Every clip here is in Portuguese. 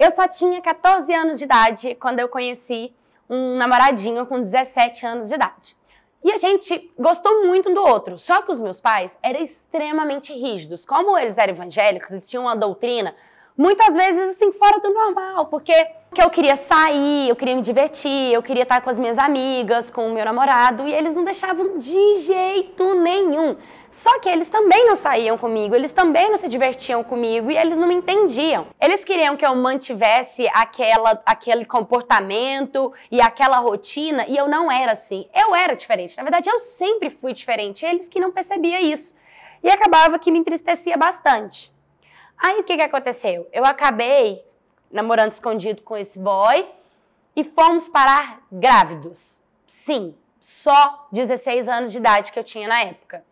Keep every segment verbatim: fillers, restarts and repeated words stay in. Eu só tinha quatorze anos de idade quando eu conheci um namoradinho com dezessete anos de idade. E a gente gostou muito um do outro, só que os meus pais eram extremamente rígidos. Como eles eram evangélicos, eles tinham uma doutrina, muitas vezes assim, fora do normal, porque eu queria sair, eu queria me divertir, eu queria estar com as minhas amigas, com o meu namorado, e eles não deixavam de jeito nenhum. Só que eles também não saíam comigo, eles também não se divertiam comigo e eles não me entendiam. Eles queriam que eu mantivesse aquela, aquele comportamento e aquela rotina e eu não era assim. Eu era diferente, na verdade eu sempre fui diferente, eles que não percebiam isso. E acabava que me entristecia bastante. Aí o que que aconteceu? Eu acabei namorando escondido com esse boy e fomos parar grávidos. Sim, só dezesseis anos de idade que eu tinha na época.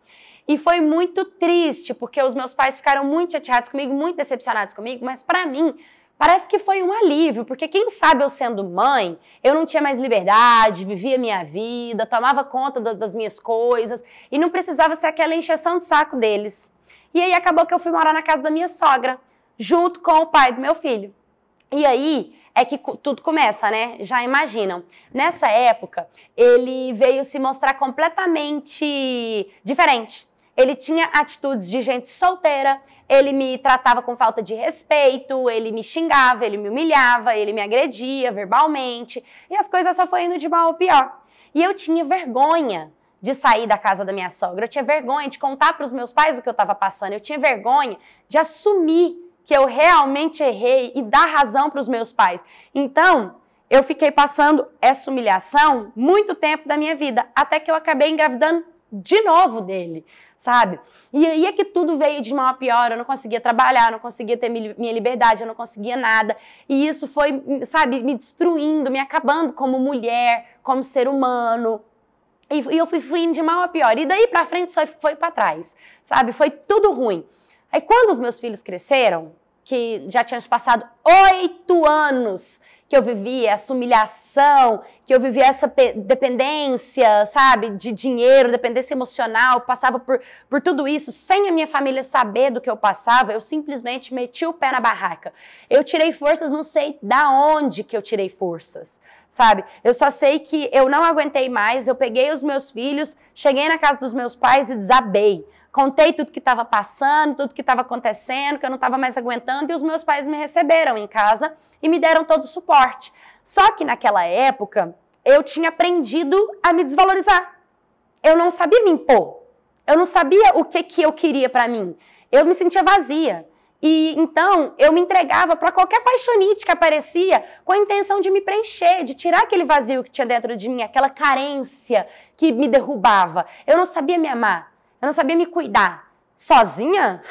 E foi muito triste, porque os meus pais ficaram muito chateados comigo, muito decepcionados comigo, mas pra mim, parece que foi um alívio, porque quem sabe eu sendo mãe, eu não tinha mais liberdade, vivia minha vida, tomava conta do, das minhas coisas, e não precisava ser aquela encheção de saco deles. E aí acabou que eu fui morar na casa da minha sogra, junto com o pai do meu filho. E aí é que tudo começa, né? Já imaginam. Nessa época, ele veio se mostrar completamente diferente. Ele tinha atitudes de gente solteira, ele me tratava com falta de respeito, ele me xingava, ele me humilhava, ele me agredia verbalmente, e as coisas só foi indo de mal ao pior. E eu tinha vergonha de sair da casa da minha sogra, eu tinha vergonha de contar para os meus pais o que eu estava passando, eu tinha vergonha de assumir que eu realmente errei e dar razão para os meus pais. Então, eu fiquei passando essa humilhação muito tempo da minha vida, até que eu acabei engravidando de novo dele, sabe? E aí é que tudo veio de mal a pior, eu não conseguia trabalhar, eu não conseguia ter minha liberdade, eu não conseguia nada. E isso foi, sabe, me destruindo, me acabando como mulher, como ser humano. E eu fui, fui indo de mal a pior. E daí pra frente só foi pra trás, sabe? Foi tudo ruim. Aí quando os meus filhos cresceram, que já tinham passado oito anos que eu vivia essa humilhação, que eu vivia essa dependência, sabe, de dinheiro, dependência emocional, passava por, por tudo isso, sem a minha família saber do que eu passava, eu simplesmente meti o pé na barraca. Eu tirei forças, não sei da onde que eu tirei forças, sabe? Eu só sei que eu não aguentei mais, eu peguei os meus filhos, cheguei na casa dos meus pais e desabei. Contei tudo que estava passando, tudo que estava acontecendo, que eu não estava mais aguentando, e os meus pais me receberam em casa e me deram todo o suporte. Só que naquela época, eu tinha aprendido a me desvalorizar. Eu não sabia me impor. Eu não sabia o que, que eu queria para mim. Eu me sentia vazia. E então, eu me entregava para qualquer paixonite que aparecia com a intenção de me preencher, de tirar aquele vazio que tinha dentro de mim, aquela carência que me derrubava. Eu não sabia me amar. Eu não sabia me cuidar. Sozinha?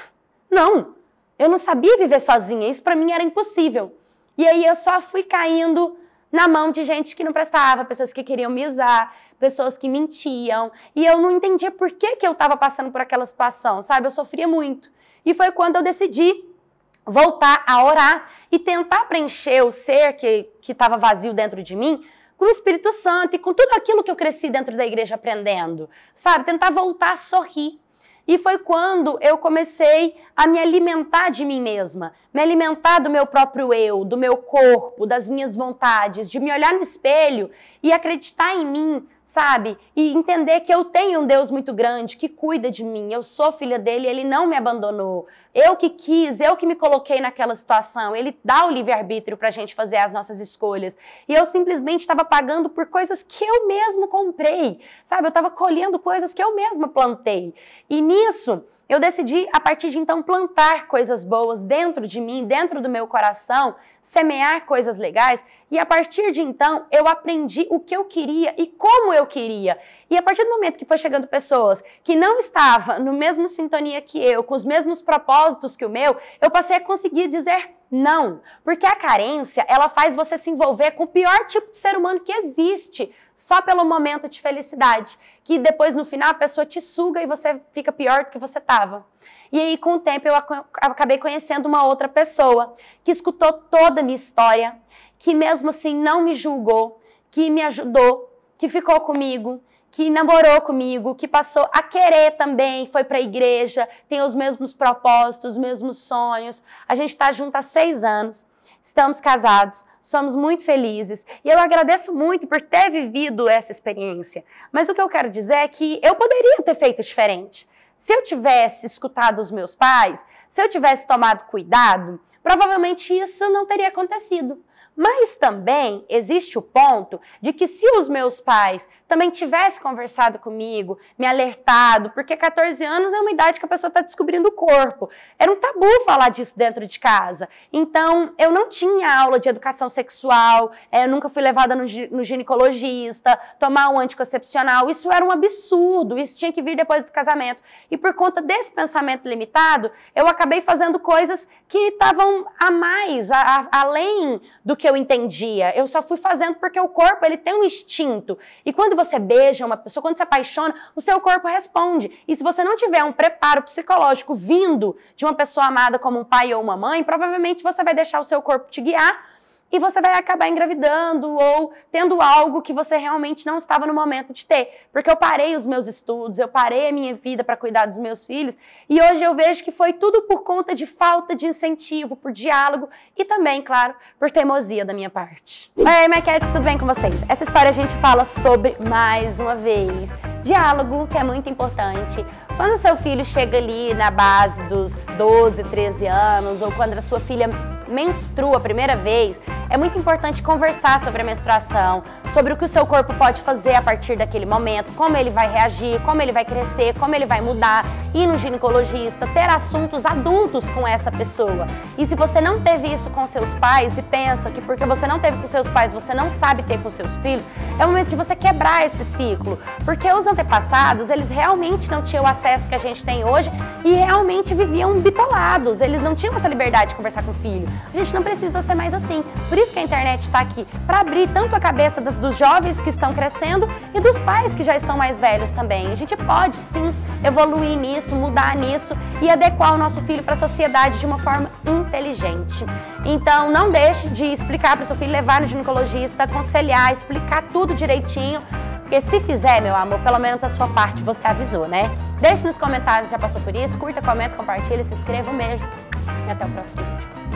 Não. Eu não sabia viver sozinha. Isso pra mim era impossível. E aí eu só fui caindo na mão de gente que não prestava, pessoas que queriam me usar, pessoas que mentiam. E eu não entendia por que que eu tava passando por aquela situação, sabe? Eu sofria muito. E foi quando eu decidi voltar a orar e tentar preencher o ser que, que tava vazio dentro de mim, com o Espírito Santo e com tudo aquilo que eu cresci dentro da igreja aprendendo, sabe? Tentar voltar a sorrir. E foi quando eu comecei a me alimentar de mim mesma, me alimentar do meu próprio eu, do meu corpo, das minhas vontades, de me olhar no espelho e acreditar em mim, sabe? E entender que eu tenho um Deus muito grande, que cuida de mim, eu sou filha dele, ele não me abandonou. Eu que quis, eu que me coloquei naquela situação, ele dá o livre-arbítrio pra gente fazer as nossas escolhas. E eu simplesmente estava pagando por coisas que eu mesmo comprei, sabe? Eu estava colhendo coisas que eu mesma plantei. E nisso, eu decidi, a partir de então, plantar coisas boas dentro de mim, dentro do meu coração, semear coisas legais. E a partir de então, eu aprendi o que eu queria e como eu queria. E a partir do momento que foi chegando pessoas que não estavam no mesmo sintonia que eu, com os mesmos propósitos que o meu, eu passei a conseguir dizer não. Porque a carência, ela faz você se envolver com o pior tipo de ser humano que existe, só pelo momento de felicidade. Que depois, no final, a pessoa te suga e você fica pior do que você estava. E aí, com o tempo, eu acabei conhecendo uma outra pessoa que escutou toda a minha história, que mesmo assim não me julgou, que me ajudou, que ficou comigo, que namorou comigo, que passou a querer também, foi pra igreja, tem os mesmos propósitos, os mesmos sonhos. A gente tá junto há seis anos. estamos casados, somos muito felizes e eu agradeço muito por ter vivido essa experiência. Mas o que eu quero dizer é que eu poderia ter feito diferente. Se eu tivesse escutado os meus pais, se eu tivesse tomado cuidado, provavelmente isso não teria acontecido. Mas também existe o ponto de que se os meus pais também tivessem conversado comigo, me alertado, porque quatorze anos é uma idade que a pessoa está descobrindo o corpo. Era um tabu falar disso dentro de casa. Então, eu não tinha aula de educação sexual, eu nunca fui levada no, no ginecologista, tomar um anticoncepcional. Isso era um absurdo, isso tinha que vir depois do casamento. E por conta desse pensamento limitado, eu acabei fazendo coisas que estavam a mais, a, a, além do que eu entendia. Eu só fui fazendo porque o corpo, ele tem um instinto. E quando você beija uma pessoa, quando se apaixona, o seu corpo responde. E se você não tiver um preparo psicológico vindo de uma pessoa amada como um pai ou uma mãe, provavelmente você vai deixar o seu corpo te guiar e você vai acabar engravidando ou tendo algo que você realmente não estava no momento de ter. Porque eu parei os meus estudos, eu parei a minha vida para cuidar dos meus filhos e hoje eu vejo que foi tudo por conta de falta de incentivo, por diálogo e também, claro, por teimosia da minha parte. Oi, Maquettes, tudo bem com vocês? Essa história a gente fala sobre, mais uma vez, diálogo, que é muito importante. Quando o seu filho chega ali na base dos doze, treze anos ou quando a sua filha menstrua a primeira vez, é muito importante conversar sobre a menstruação, sobre o que o seu corpo pode fazer a partir daquele momento, como ele vai reagir, como ele vai crescer, como ele vai mudar, ir no ginecologista, ter assuntos adultos com essa pessoa. E se você não teve isso com seus pais e pensa que porque você não teve com seus pais, você não sabe ter com seus filhos, é o momento de você quebrar esse ciclo. Porque os antepassados, eles realmente não tinham o acesso que a gente tem hoje e realmente viviam bitolados, eles não tinham essa liberdade de conversar com o filho. A gente não precisa ser mais assim. Por isso que a internet está aqui, para abrir tanto a cabeça das, dos jovens que estão crescendo e dos pais que já estão mais velhos também. A gente pode, sim, evoluir nisso, mudar nisso e adequar o nosso filho para a sociedade de uma forma inteligente. Então, não deixe de explicar para o seu filho, levar no ginecologista, aconselhar, explicar tudo direitinho. Porque se fizer, meu amor, pelo menos a sua parte você avisou, né? Deixe nos comentários se já passou por isso, curta, comenta, compartilha, se inscreva mesmo. E até o próximo vídeo.